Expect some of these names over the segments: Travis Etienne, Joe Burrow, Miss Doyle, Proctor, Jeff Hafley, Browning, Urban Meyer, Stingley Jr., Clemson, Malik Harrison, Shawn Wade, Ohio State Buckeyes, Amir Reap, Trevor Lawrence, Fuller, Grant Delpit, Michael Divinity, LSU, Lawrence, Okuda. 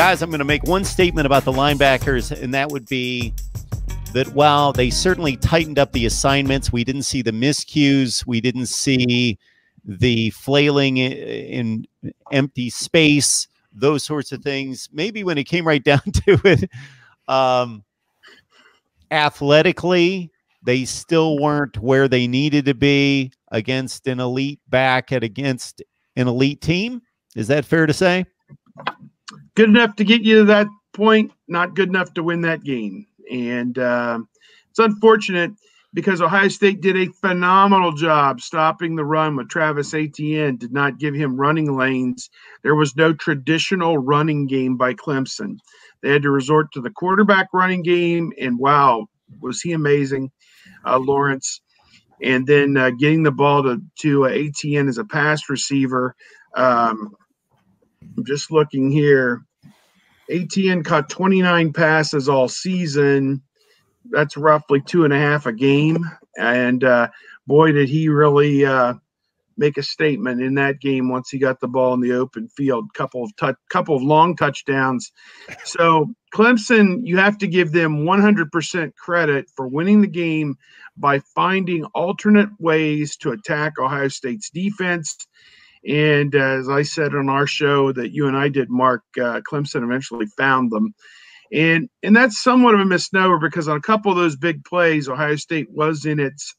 Guys, I'm going to make one statement about the linebackers, and that would be that while they certainly tightened up the assignments, we didn't see the miscues, we didn't see the flailing in empty space, those sorts of things. Maybe when it came right down to it, athletically, they still weren't where they needed to be against an elite back and against an elite team. Is that fair to say? Good enough to get you to that point, not good enough to win that game. And it's unfortunate because Ohio State did a phenomenal job stopping the run with Travis Etienne, did not give him running lanes. There was no traditional running game by Clemson. They had to resort to the quarterback running game, and wow, was he amazing, Lawrence. And then getting the ball to Etienne as a pass receiver. I'm just looking here. Etienne caught 29 passes all season. That's roughly 2.5 a game. And boy, did he really make a statement in that game once he got the ball in the open field. Couple of long touchdowns. So Clemson, you have to give them 100% credit for winning the game by finding alternate ways to attack Ohio State's defense. And as I said on our show that you and I did, Mark, Clemson eventually found them. And that's somewhat of a misnomer because on a couple of those big plays, Ohio State was in its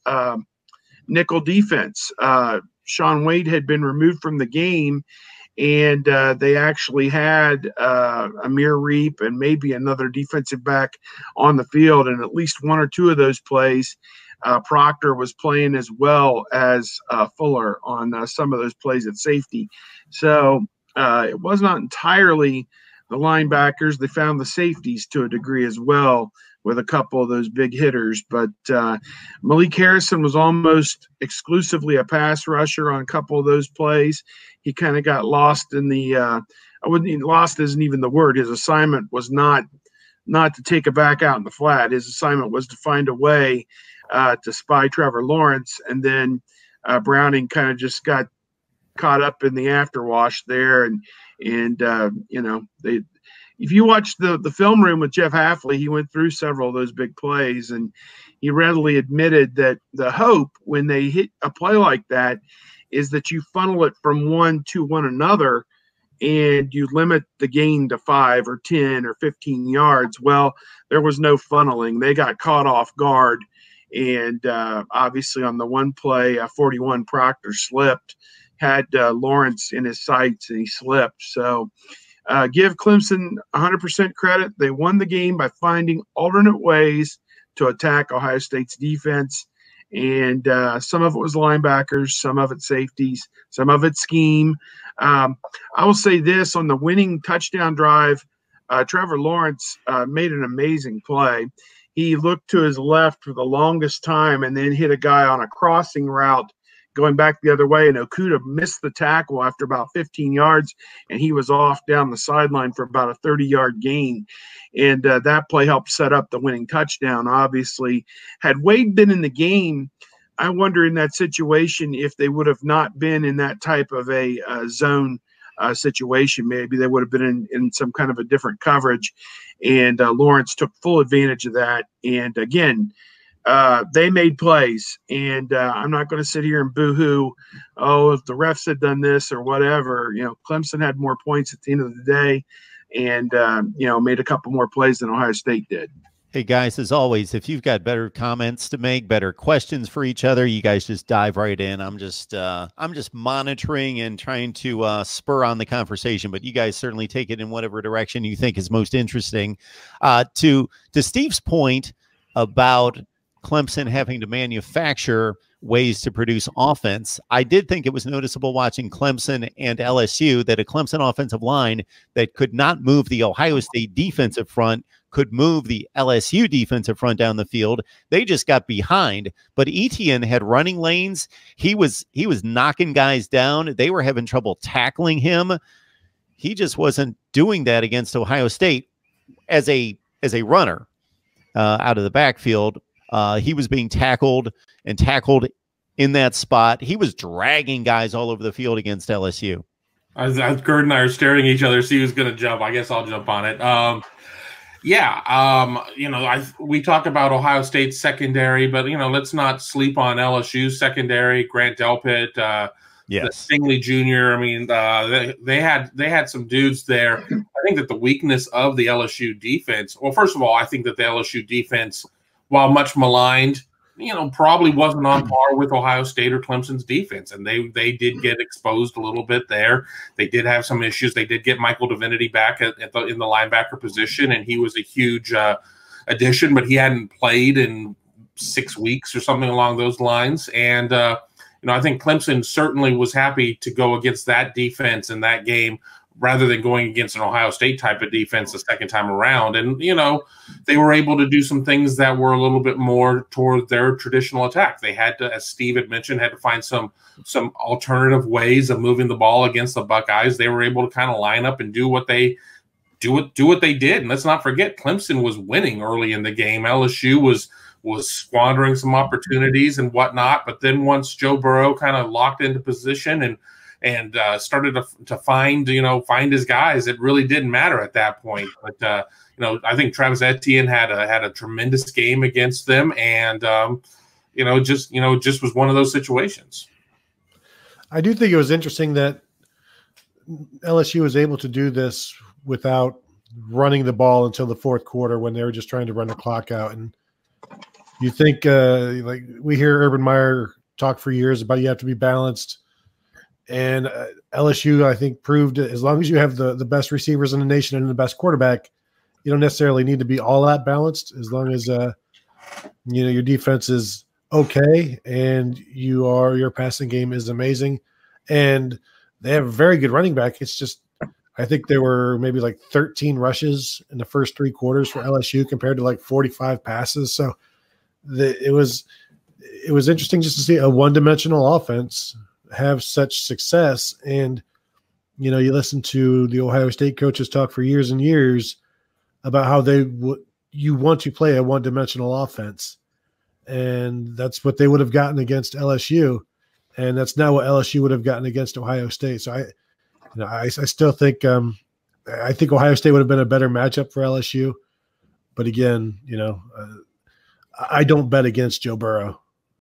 nickel defense. Shawn Wade had been removed from the game, and they actually had Amir Reap and maybe another defensive back on the field. And at least one or two of those plays, Proctor was playing as well as Fuller on some of those plays at safety. So it was not entirely the linebackers. They found the safeties to a degree as well with a couple of those big hitters. But Malik Harrison was almost exclusively a pass rusher on a couple of those plays. He kind of got lost in the I wouldn't – lost isn't even the word. His assignment was not to take a back out in the flat. His assignment was to find a way to spy Trevor Lawrence, and then Browning kind of just got caught up in the afterwash there. And you know, if you watch the film room with Jeff Hafley, he went through several of those big plays, and he readily admitted that the hope when they hit a play like that is that you funnel it from one to one another and you limit the gain to 5 or 10 or 15 yards. Well, there was no funneling. They got caught off guard. And obviously on the one play, 41 Proctor slipped, had Lawrence in his sights, and he slipped. So give Clemson 100% credit. They won the game by finding alternate ways to attack Ohio State's defense. And some of it was linebackers, some of it safeties, some of it scheme. I will say this, on the winning touchdown drive, Trevor Lawrence made an amazing play. He looked to his left for the longest time and then hit a guy on a crossing route going back the other way, and Okuda missed the tackle after about 15 yards, and he was off down the sideline for about a 30-yard gain. And that play helped set up the winning touchdown, obviously. Had Wade been in the game, I wonder in that situation if they would have not been in that type of a zone situation. Maybe they would have been in some kind of a different coverage, and Lawrence took full advantage of that. And again, they made plays, and I'm not going to sit here and boo-hoo, oh, if the refs had done this or whatever. You know, Clemson had more points at the end of the day and, you know, made a couple more plays than Ohio State did. Hey, guys, as always, if you've got better comments to make, better questions for each other, you guys just dive right in. I'm just monitoring and trying to spur on the conversation, but you guys certainly take it in whatever direction you think is most interesting. To Steve's point about Clemson having to manufacture ways to produce offense, I did think it was noticeable watching Clemson and LSU that a Clemson offensive line that could not move the Ohio State defensive front could move the LSU defensive front down the field. They just got behind, but Etienne had running lanes. He was knocking guys down. They were having trouble tackling him. He just wasn't doing that against Ohio State as a runner out of the backfield. He was being tackled in that spot. He was dragging guys all over the field against LSU. Kurt and I are staring at each other. See who's going to jump. I guess I'll jump on it. We talk about Ohio State's secondary, but, you know, let's not sleep on LSU's secondary. Grant Delpit, Stingley Jr. I mean, they had some dudes there. I think that the weakness of the LSU defense. Well, first of all, I think that the LSU defense, while much maligned, you know, probably wasn't on par with Ohio State or Clemson's defense, and they did get exposed a little bit there. They did have some issues. They did get Michael Divinity back in the linebacker position, and he was a huge addition, but he hadn't played in 6 weeks or something along those lines. And I think Clemson certainly was happy to go against that defense in that game rather than going against an Ohio State type of defense the second time around. And, you know, they were able to do some things that were a little bit more toward their traditional attack. They had to, as Steve had mentioned, had to find some alternative ways of moving the ball against the Buckeyes. They were able to kind of line up and do what they did. And let's not forget, Clemson was winning early in the game. LSU was squandering some opportunities and whatnot. But then once Joe Burrow kind of locked into position and started to find his guys, it really didn't matter at that point. But I think Travis Etienne had a tremendous game against them, and just was one of those situations. I do think it was interesting that LSU was able to do this without running the ball until the fourth quarter when they were just trying to run the clock out. And you think like we hear Urban Meyer talk for years about you have to be balanced. And LSU, I think, proved as long as you have the best receivers in the nation and the best quarterback, you don't necessarily need to be all that balanced as long as, your defense is okay and your passing game is amazing. And they have a very good running back. It's just I think there were maybe like 13 rushes in the first three quarters for LSU compared to like 45 passes. So it was interesting just to see a one-dimensional offense have such success. And you listen to the Ohio State coaches talk for years and years about how you want to play a one-dimensional offense, and that's what they would have gotten against LSU, and that's not what LSU would have gotten against Ohio State. So I still think I think Ohio State would have been a better matchup for LSU, but again, I don't bet against Joe Burrow.